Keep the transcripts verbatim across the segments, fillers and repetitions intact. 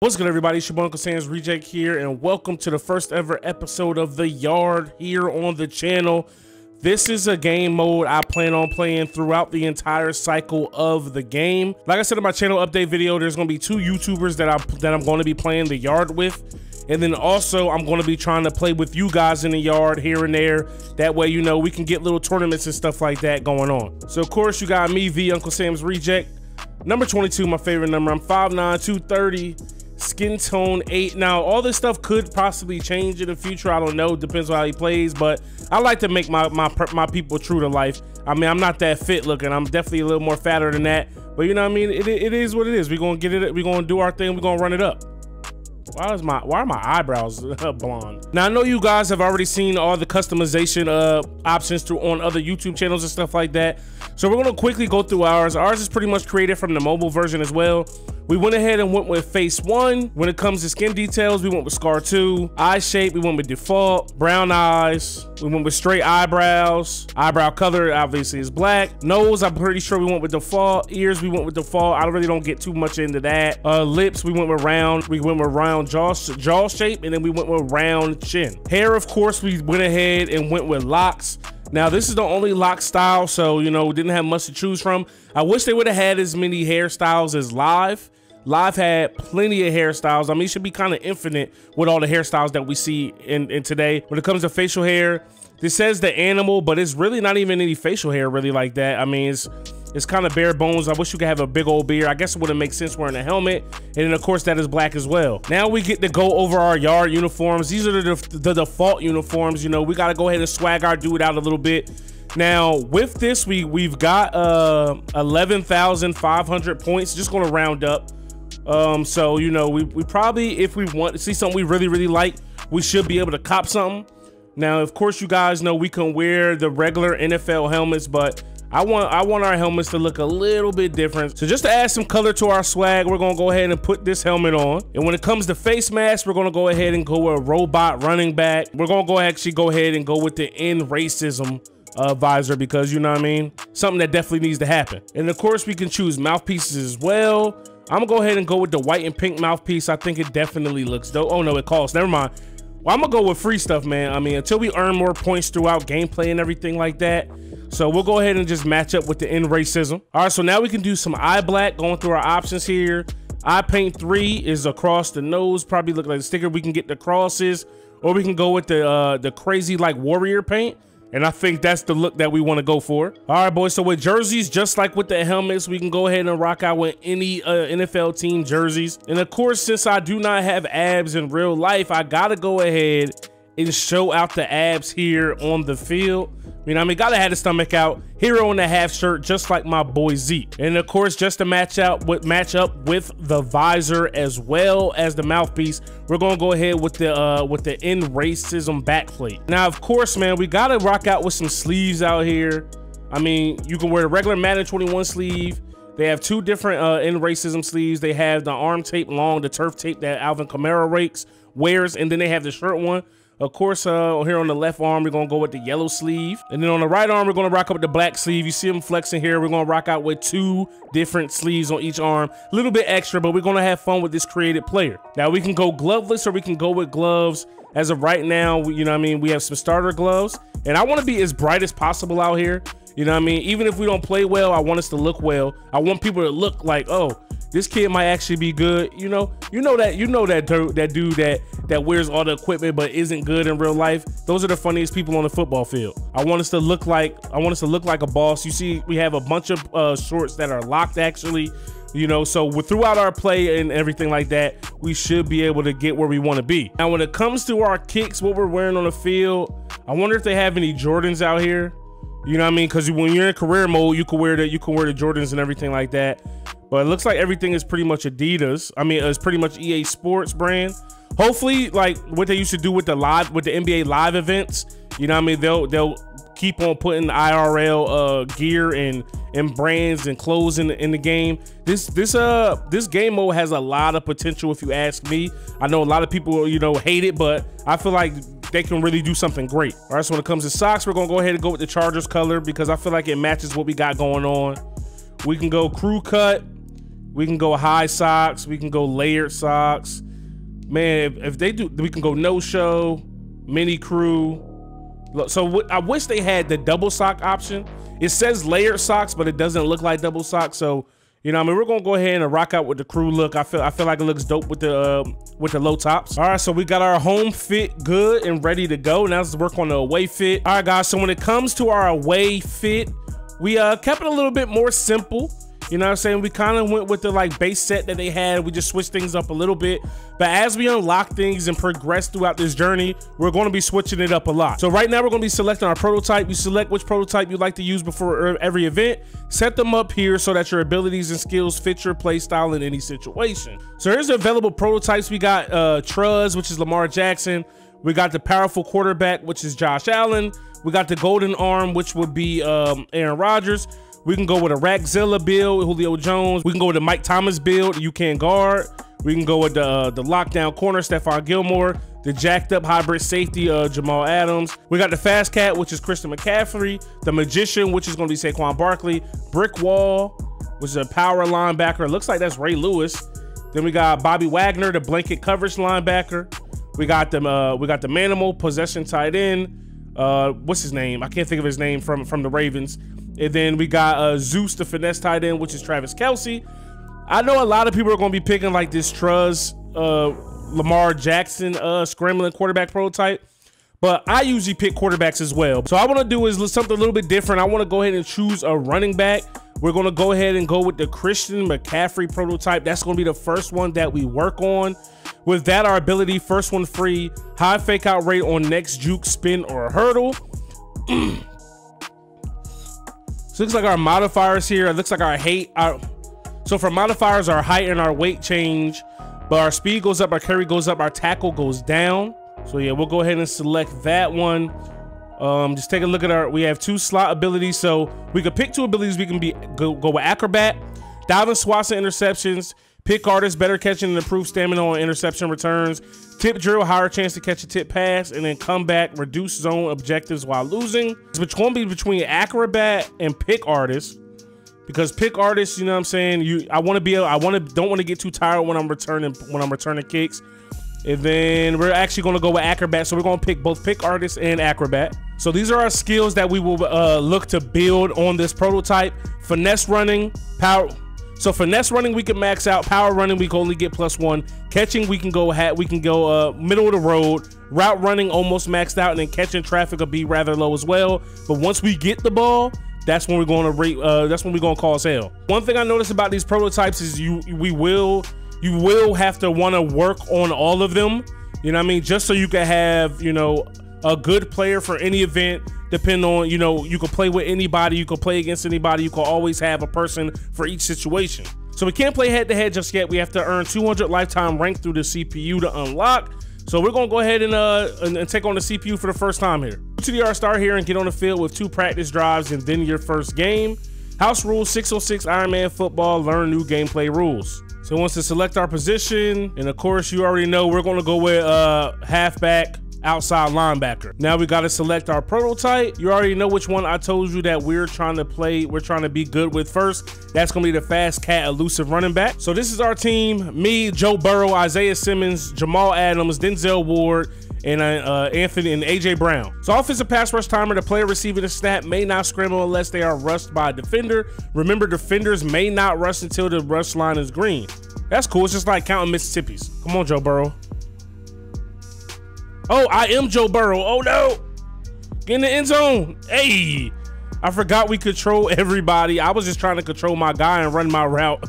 What's good, everybody? It's your boy Uncle Sam's Reject here, and welcome to the first ever episode of The Yard here on the channel. This is a game mode I plan on playing throughout the entire cycle of the game. Like I said in my channel update video, there's going to be two YouTubers that, I, that I'm going to be playing The Yard with. And then also, I'm going to be trying to play with you guys in the yard here and there. That way, you know, we can get little tournaments and stuff like that going on. So, of course, you got me, V, Uncle Sam's Reject. Number twenty-two, my favorite number. I'm five nine, two thirty. Skin tone eight. Now, all this stuff could possibly change in the future. I don't know. Depends on how he plays. But I like to make my my my people true to life. I mean, I'm not that fit looking. I'm definitely a little more fatter than that. But you know what I mean? It, it is what it is. We're gonna get it. We're gonna do our thing. We're gonna run it up. Why is my why are my eyebrows blonde? Now, I know you guys have already seen all the customization uh, options through on other YouTube channels and stuff like that. So we're gonna quickly go through ours. Ours is pretty much created from the mobile version as well. We went ahead and went with face one. When it comes to skin details, we went with scar two. Eye shape, we went with default. Brown eyes, we went with straight eyebrows. Eyebrow color, obviously, is black. Nose, I'm pretty sure we went with default. Ears, we went with default. I really don't get too much into that. Uh, lips, we went with round. We went with round jaw, jaw shape, and then we went with round chin. Hair, of course, we went ahead and went with locks. Now, this is the only lock style, so, you know, we didn't have much to choose from. I wish they would have had as many hairstyles as Live. Live had plenty of hairstyles. I mean, it should be kind of infinite with all the hairstyles that we see in, in today. When it comes to facial hair, this says the animal, but it's really not even any facial hair really like that. I mean, it's it's kind of bare bones. I wish you could have a big old beard. I guess it wouldn't make sense wearing a helmet. And then, of course, that is black as well. Now we get to go over our yard uniforms. These are the, the default uniforms. You know, we got to go ahead and swag our dude out a little bit. Now, with this, we, we've got uh, eleven thousand five hundred points. Just going to round up. Um, so, you know, we, we probably, if we want to see something we really, really like, we should be able to cop something. Now, of course, you guys know we can wear the regular N F L helmets, but I want, I want our helmets to look a little bit different. So just to add some color to our swag, we're going to go ahead and put this helmet on. And when it comes to face masks, we're going to go ahead and go with a robot running back. We're going to go actually go ahead and go with the end racism Uh, visor, because you know what I mean, something that definitely needs to happen. And of course, we can choose mouthpieces as well. I'm gonna go ahead and go with the white and pink mouthpiece. I think it definitely looks dope. Oh no, it costs, never mind. Well, I'm gonna go with free stuff, man. I mean, until we earn more points throughout gameplay and everything like that. So we'll go ahead and just match up with the end racism. All right, so now we can do some eye black, going through our options here. Eye paint three is across the nose, probably look like a sticker. We can get the crosses, or we can go with the uh, the crazy like warrior paint. And I think that's the look that we want to go for. All right, boys. So with jerseys, just like with the helmets, we can go ahead and rock out with any uh, N F L team jerseys. And of course, since I do not have abs in real life, I got to go ahead and show out the abs here on the field. You know, I mean, got to have the stomach out. Hero in the half shirt, just like my boy Zeke. And of course, just to match out with match up with the visor as well as the mouthpiece, we're gonna go ahead with the uh, with the end racism backplate. Now, of course, man, we gotta rock out with some sleeves out here. I mean, you can wear the regular Madden twenty-one sleeve. They have two different uh, end racism sleeves. They have the arm tape long, the turf tape that Alvin Kamara rakes wears, and then they have the shirt one. Of course, uh, here on the left arm, we're going to go with the yellow sleeve. And then on the right arm, we're going to rock up with the black sleeve. You see them flexing here. We're going to rock out with two different sleeves on each arm. A little bit extra, but we're going to have fun with this created player. Now, we can go gloveless or we can go with gloves. As of right now, we, you know what I mean? We have some starter gloves. And I want to be as bright as possible out here. You know what I mean? Even if we don't play well, I want us to look well. I want people to look like, oh, this kid might actually be good. You know, you know that you know that dude, that dude that that wears all the equipment but isn't good in real life. Those are the funniest people on the football field. I want us to look like I want us to look like a boss. You see, we have a bunch of uh, shorts that are locked, actually. You know, so with, throughout our play and everything like that, we should be able to get where we want to be. Now, when it comes to our kicks, what we're wearing on the field, I wonder if they have any Jordans out here. You know what I mean? Because when you're in career mode, you can wear the you can wear the Jordans and everything like that. But it looks like everything is pretty much Adidas. I mean, it's pretty much E A Sports brand. Hopefully, like what they used to do with the live with the N B A live events. You know what I mean? They'll they'll keep on putting I R L uh, gear and and brands and clothes in the, in the game. This this uh this game mode has a lot of potential, if you ask me. I know a lot of people, you know, hate it, but I feel like they can really do something great. All right, so when it comes to socks, we're gonna go ahead and go with the Chargers color because I feel like it matches what we got going on. We can go crew cut. We can go high socks. We can go layered socks. Man, if, if they do, we can go no show, mini crew. So w I wish they had the double sock option. It says layered socks, but it doesn't look like double socks. So, you know, I mean, we're gonna go ahead and rock out with the crew look. I feel, I feel like it looks dope with the uh, with the low tops. All right, so we got our home fit good and ready to go. Now let's work on the away fit. All right, guys. So when it comes to our away fit, we uh, kept it a little bit more simple. You know what I'm saying? We kind of went with the like base set that they had. We just switched things up a little bit. But as we unlock things and progress throughout this journey, we're going to be switching it up a lot. So right now we're going to be selecting our prototype. You select which prototype you'd like to use before every event. Set them up here so that your abilities and skills fit your play style in any situation. So here's the available prototypes. We got uh, Truz, which is Lamar Jackson. We got the powerful quarterback, which is Josh Allen. We got the golden arm, which would be um, Aaron Rodgers. We can go with a Rackzilla build, Julio Jones. We can go with a Mike Thomas build, you can guard. We can go with the, uh, the lockdown corner, Stephon Gilmore, the jacked up hybrid safety, uh, Jamal Adams. We got the fast cat, which is Christian McCaffrey, the magician, which is gonna be Saquon Barkley, brick wall, which is a power linebacker. It looks like that's Ray Lewis. Then we got Bobby Wagner, the blanket coverage linebacker. We got them. Uh, we got the Manimal, possession tight end. Uh, what's his name? I can't think of his name from, from the Ravens. And then we got uh, Zeus, the finesse tight end, which is Travis Kelce. I know a lot of people are going to be picking like this Truz, uh, Lamar Jackson, uh, scrambling quarterback prototype, but I usually pick quarterbacks as well. So I want to do is something a little bit different. I want to go ahead and choose a running back. We're going to go ahead and go with the Christian McCaffrey prototype. That's going to be the first one that we work on. With that, our ability, first one free, high fake out rate on next juke, spin, or hurdle. So it looks like our modifiers here, it looks like our height. Our, so for modifiers, our height and our weight change, but our speed goes up, our carry goes up, our tackle goes down. So yeah, we'll go ahead and select that one. Um, just take a look at our, we have two slot abilities. So we could pick two abilities. We can be go, go with Acrobat, Dalvin Swanson interceptions, pick artist, better catching and improved stamina on interception returns, tip drill, higher chance to catch a tip pass, and then come back, reduce zone objectives while losing. It's going to be between Acrobat and pick artist, because pick artist, you know what I'm saying? You, I want to be, I want to, don't want to get too tired when I'm returning, when I'm returning kicks. And then we're actually going to go with Acrobat. So we're going to pick both pick artist and Acrobat. So these are our skills that we will uh, look to build on this prototype. Finesse running, power. So finesse running, we can max out. Power running, we can only get plus one. Catching, we can go hat. We can go uh, middle of the road. Route running, almost maxed out. And then catching traffic will be rather low as well. But once we get the ball, that's when we're going to rate. Uh, that's when we're going to cause hell. One thing I noticed about these prototypes is you, we will, you will have to want to work on all of them. You know what I mean? Just so you can have, you know, a good player for any event. Depend on, you know, you can play with anybody, you can play against anybody, you can always have a person for each situation. So we can't play head to head just yet. We have to earn two hundred lifetime rank through the C P U to unlock. So we're gonna go ahead and uh and, and take on the C P U for the first time here. To the yard star here and get on the field with two practice drives and then your first game. House rules six oh six Iron Man football. Learn new gameplay rules. So it wants to select our position, and of course you already know we're gonna go with uh halfback, outside linebacker. Now we got to select our prototype. You already know which one I told you that we're trying to play, we're trying to be good with first. That's gonna be the fast cat elusive running back. So this is our team: me, Joe Burrow, Isaiah Simmons, Jamal Adams, Denzel Ward, and uh, Anthony and A J Brown. So offensive pass rush timer, the player receiving the snap may not scramble unless they are rushed by a defender. Remember, defenders may not rush until the rush line is green. That's cool. It's just like counting Mississippis. Come on, Joe Burrow. Oh, I am Joe Burrow. Oh, no. Get in the end zone. Hey, I forgot we control everybody. I was just trying to control my guy and run my route.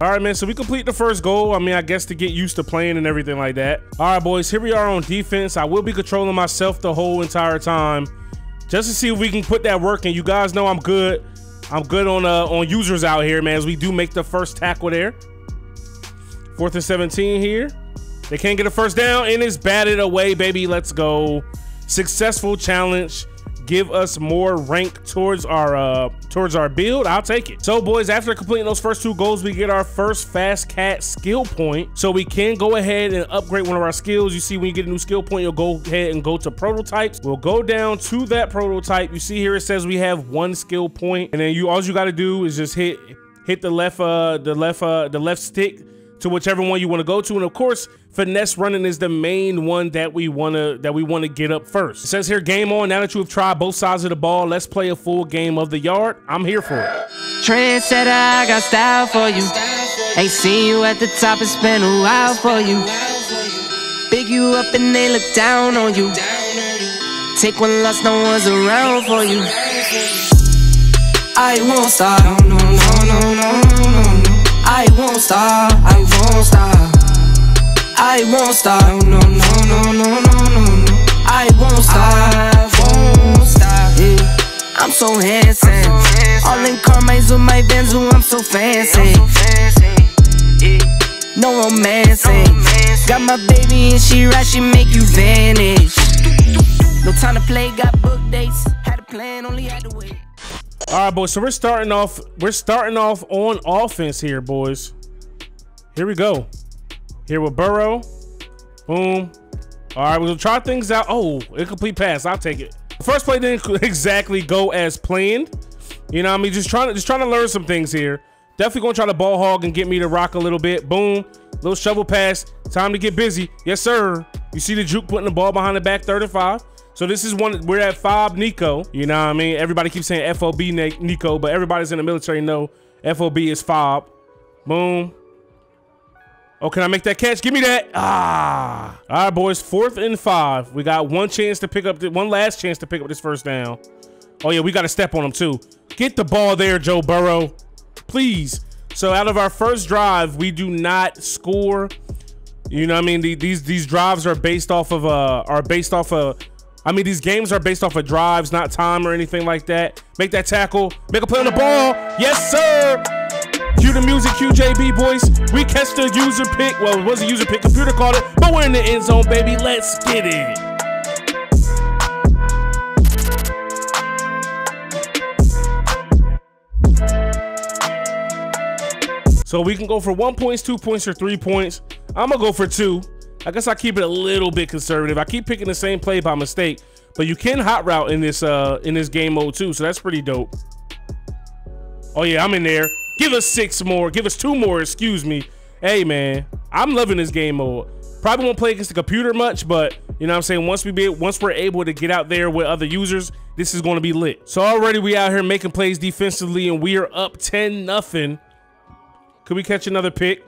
All right, man. So we complete the first goal. I mean, I guess to get used to playing and everything like that. All right, boys, here we are on defense. I will be controlling myself the whole entire time just to see if we can put that work in. You guys know I'm good. I'm good on uh, on users out here, man, as we do make the first tackle there. Fourth and seventeen here. They can't get a first down, and it's batted away, baby. Let's go. Successful challenge. Give us more rank towards our uh, towards our build. I'll take it. So, boys, after completing those first two goals, we get our first Fast Cat skill point. So we can go ahead and upgrade one of our skills. You see, when you get a new skill point, you'll go ahead and go to prototypes. We'll go down to that prototype. You see here it says we have one skill point, and then you all you got to do is just hit hit the left, uh, the left, uh, the left stick to whichever one you want to go to. And of course, finesse running is the main one that we want to that we want to get up first. It says here, game on. Now that you have tried both sides of the ball, let's play a full game of the yard. I'm here for it. Trent said I got style for you. They see you at the top. It's been a while for you. Big you up and they look down on you. Take one loss, no one's around for you. I won't stop. No, no, no, no, no, no. I won't stop, I won't stop. I won't stop, no, no, no, no, no, no, no. I won't stop, I won't stop, yeah. I'm so handsome, I'm so handsome. All in Carmines with my Benz, ooh, I'm so fancy, yeah, I'm so fancy, yeah. No romancing, no romancing. Got my baby and she right, she make you vanish. No time to play, got book dates. Had a plan, only had to wait. All right, boys, so we're starting off we're starting off on offense here, boys. Here we go. Here with Burrow. Boom. All right, we'll try things out. Oh, incomplete pass. I'll take it. The first play didn't exactly go as planned. You know what I mean? Just trying to just trying to learn some things here. Definitely gonna try to ball hog and get me to rock a little bit. Boom. Little shovel pass. Time to get busy. Yes, sir. You see the juke putting the ball behind the back thirty-five. So this is one, we're at Fob Nico, you know what I mean? Everybody keeps saying F O B Nico, but everybody's in the military know F O B is Fob. Boom. Oh, can I make that catch? Give me that. Ah. All right, boys, fourth and five. We got one chance to pick up, the, one last chance to pick up this first down. Oh yeah, we got to step on him too. Get the ball there, Joe Burrow, please. So out of our first drive, we do not score. You know what I mean? The, these, these drives are based off of, uh, are based off of, I mean, these games are based off of drives, not time or anything like that. Make that tackle. Make a play on the ball. Yes, sir. Cue the music, Q J B, boys. We catch the user pick. Well, it was a user pick. Computer called it. But we're in the end zone, baby. Let's get it. So we can go for one points, two points, or three points. I'm going to go for two. I guess I keep it a little bit conservative. I keep picking the same play by mistake, but you can hot route in this uh, in this game mode too, so that's pretty dope. Oh yeah, I'm in there. Give us six more. Give us two more, excuse me. Hey man, I'm loving this game mode. Probably won't play against the computer much, but you know what I'm saying? Once, we be, once we're able to get out there with other users, this is gonna be lit. So already we out here making plays defensively and we are up ten nothing. Could we catch another pick?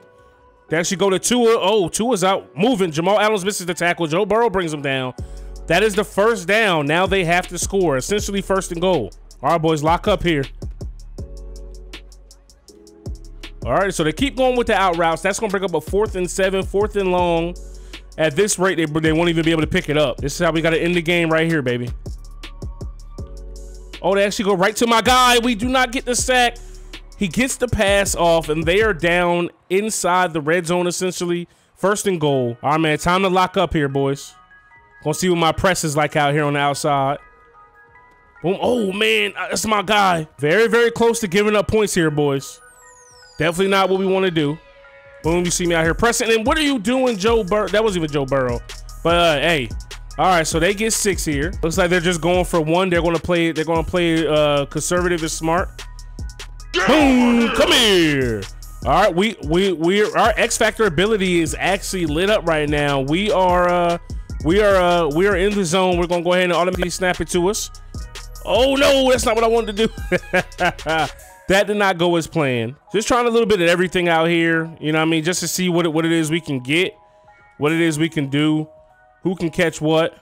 They actually go to Tua. Oh, Tua's out moving. Jamal Adams misses the tackle. Joe Burrow brings him down. That is the first down. Now they have to score. Essentially first and goal. All right, boys, lock up here. All right, so they keep going with the out routes. That's going to bring up a fourth and seven, fourth and long. At this rate, they, they won't even be able to pick it up. This is how we got to end the game right here, baby. Oh, they actually go right to my guy. We do not get the sack. He gets the pass off, and they are down inside the red zone, essentially. First and goal. All right, man, time to lock up here, boys. Gonna see what my press is like out here on the outside. Boom. Oh, man, that's my guy. Very, very close to giving up points here, boys. Definitely not what we want to do. Boom, you see me out here pressing. And what are you doing, Joe Burrow? That wasn't even Joe Burrow. But, uh, hey. All right, so they get six here. Looks like they're just going for one. They're going to play, they're going to play uh, conservative and smart. Boom, come here. All right, we we we our X Factor ability is actually lit up right now. We are uh we are uh we are in the zone. We're gonna go ahead and automatically snap it to us. Oh no, that's not what I wanted to do. That did not go as planned. Just trying a little bit of everything out here, you know what I mean, just to see what it what it is we can get, what it is we can do, who can catch what.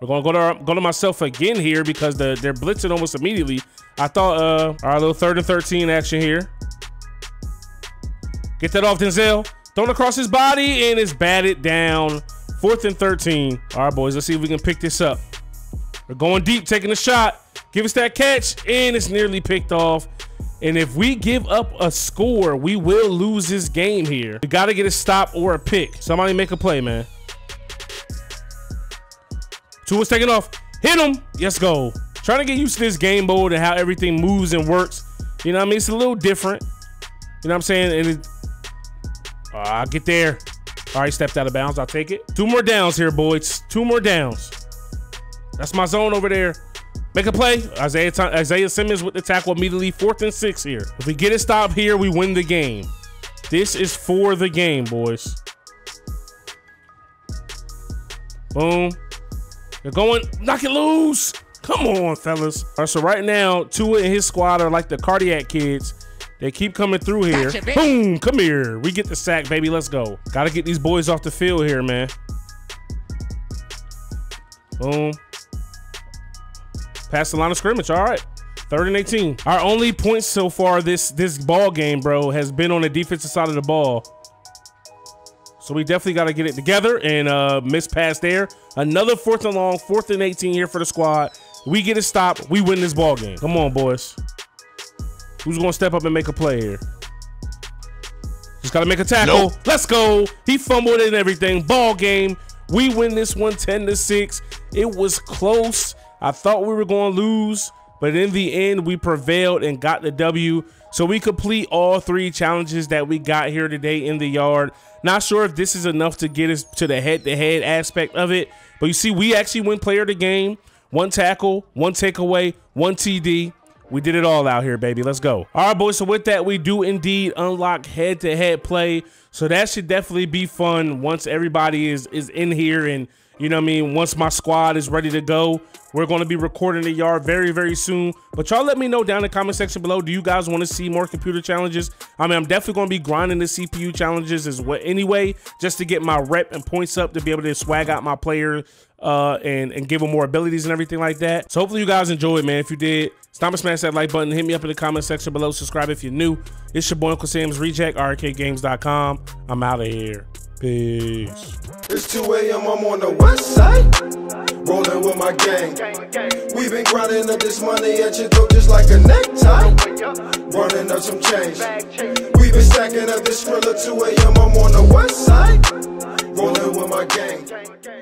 We're gonna go to our, go to myself again here because the, they're blitzing almost immediately. I thought, uh, our little third and thirteen action here. Get that off, Denzel. Throw it across his body and it's batted down. Fourth and thirteen. All right, boys, let's see if we can pick this up. We're going deep, taking a shot. Give us that catch and it's nearly picked off. And if we give up a score, we will lose this game here. We gotta get a stop or a pick. Somebody make a play, man. Tua's taking off. Hit him. Let's go. Trying to get used to this game mode and how everything moves and works. You know what I mean? It's a little different. You know what I'm saying? And it, uh, I'll get there. All right, stepped out of bounds. I'll take it. Two more downs here, boys. Two more downs. That's my zone over there. Make a play. Isaiah, Isaiah Simmons with the tackle immediately. Fourth and six here. If we get a stop here, we win the game. This is for the game, boys. Boom. They're going. Knock it loose. Come on, fellas. All right, so right now, Tua and his squad are like the cardiac kids. They keep coming through here. Gotcha, boom. Come here. We get the sack, baby. Let's go. Got to get these boys off the field here, man. Boom. Past the line of scrimmage. All right. third and eighteen. Our only points so far this this ball game, bro, has been on the defensive side of the ball. So we definitely got to get it together and uh, miss pass there. Another fourth and long, fourth and eighteen here for the squad. We get a stop. We win this ball game. Come on, boys. Who's going to step up and make a play here? Just got to make a tackle. Nope. Let's go. He fumbled and everything. Ball game. We win this one ten to six. It was close. I thought we were going to lose, but in the end, we prevailed and got the W. So we complete all three challenges that we got here today in the yard. Not sure if this is enough to get us to the head-to-head aspect of it, but you see, we actually win player of the game. One tackle, one takeaway, one T D. We did it all out here, baby. Let's go. All right, boys. So with that, we do indeed unlock head-to-head play. So that should definitely be fun once everybody is, is in here. And, you know what I mean, once my squad is ready to go, we're going to be recording the yard very, very soon. But y'all let me know down in the comment section below. Do you guys want to see more computer challenges? I mean, I'm definitely going to be grinding the C P U challenges as well anyway, just to get my rep and points up to be able to swag out my player uh, and, and give them more abilities and everything like that. So hopefully you guys enjoyed, man. If you did, stop and smash that like button. Hit me up in the comment section below. Subscribe if you're new. It's your boy Uncle Sam's Reject, R K games dot com. I'm out of here. Peace. It's two A M I'm on the west side. Rollin' with my gang. We been grinding up this money at your door just like a necktie. Running up some change. We been stacking up this thriller. two A M I'm on the west side. Rollin' with my gang.